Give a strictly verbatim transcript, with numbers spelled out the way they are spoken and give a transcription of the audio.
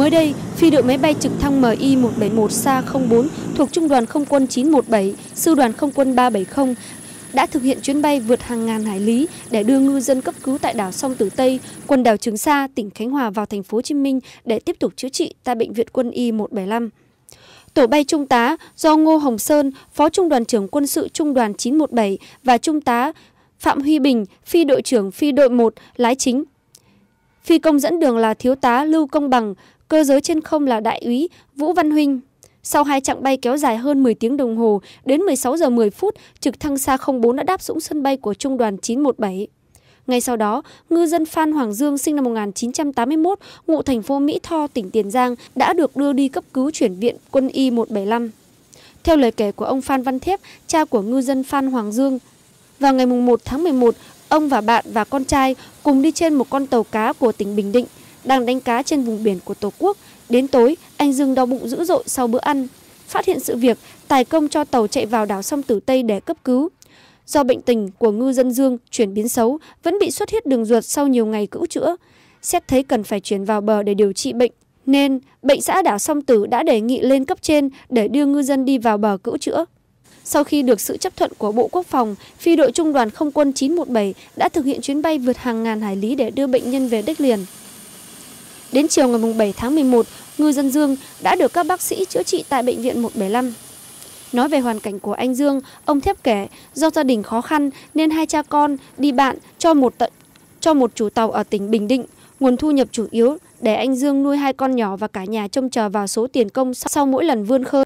Mới đây, phi đội máy bay trực thăng M I một bảy một S A R không bốn thuộc Trung đoàn không quân chín một bảy, Sư đoàn không quân ba bảy không đã thực hiện chuyến bay vượt hàng ngàn hải lý để đưa ngư dân cấp cứu tại đảo Song Tử Tây, quần đảo Trường Sa, tỉnh Khánh Hòa vào thành phố Hồ Chí Minh để tiếp tục chữa trị tại Bệnh viện Quân y một bảy năm. Tổ bay Trung tá do Ngô Hồng Sơn, Phó Trung đoàn trưởng Quân sự Trung đoàn chín một bảy và Trung tá Phạm Huy Bình, phi đội trưởng phi đội một, lái chính. Phi công dẫn đường là Thiếu tá Lưu Công Bằng, cơ giới trên không là Đại úy Vũ Văn Huynh. Sau hai chặng bay kéo dài hơn mười tiếng đồng hồ, đến mười sáu giờ mười phút, trực thăng S A R không bốn đã đáp xuống sân bay của Trung đoàn chín một bảy. Ngay sau đó, ngư dân Phan Hoàng Dương sinh năm một nghìn chín trăm tám mươi mốt, ngụ thành phố Mỹ Tho, tỉnh Tiền Giang đã được đưa đi cấp cứu chuyển viện Quân y một bảy năm. Theo lời kể của ông Phan Văn Thép, cha của ngư dân Phan Hoàng Dương, vào ngày mùng một tháng mười một, ông và bạn và con trai cùng đi trên một con tàu cá của tỉnh Bình Định, đang đánh cá trên vùng biển của Tổ quốc. Đến tối, anh Dương đau bụng dữ dội sau bữa ăn. Phát hiện sự việc, tài công cho tàu chạy vào đảo Song Tử Tây để cấp cứu. Do bệnh tình của ngư dân Dương chuyển biến xấu, vẫn bị xuất huyết đường ruột sau nhiều ngày cứu chữa. Xét thấy cần phải chuyển vào bờ để điều trị bệnh, nên bệnh xã đảo Song Tử đã đề nghị lên cấp trên để đưa ngư dân đi vào bờ cứu chữa. Sau khi được sự chấp thuận của Bộ Quốc phòng, phi đội Trung đoàn không quân chín một bảy đã thực hiện chuyến bay vượt hàng ngàn hải lý để đưa bệnh nhân về đất liền. Đến chiều ngày bảy tháng mười một, ngư dân Dương đã được các bác sĩ chữa trị tại Bệnh viện một bảy năm. Nói về hoàn cảnh của anh Dương, ông Thép kể do gia đình khó khăn nên hai cha con đi bạn cho một tận cho một chủ tàu ở tỉnh Bình Định, nguồn thu nhập chủ yếu để anh Dương nuôi hai con nhỏ và cả nhà trông chờ vào số tiền công sau mỗi lần vươn khơi.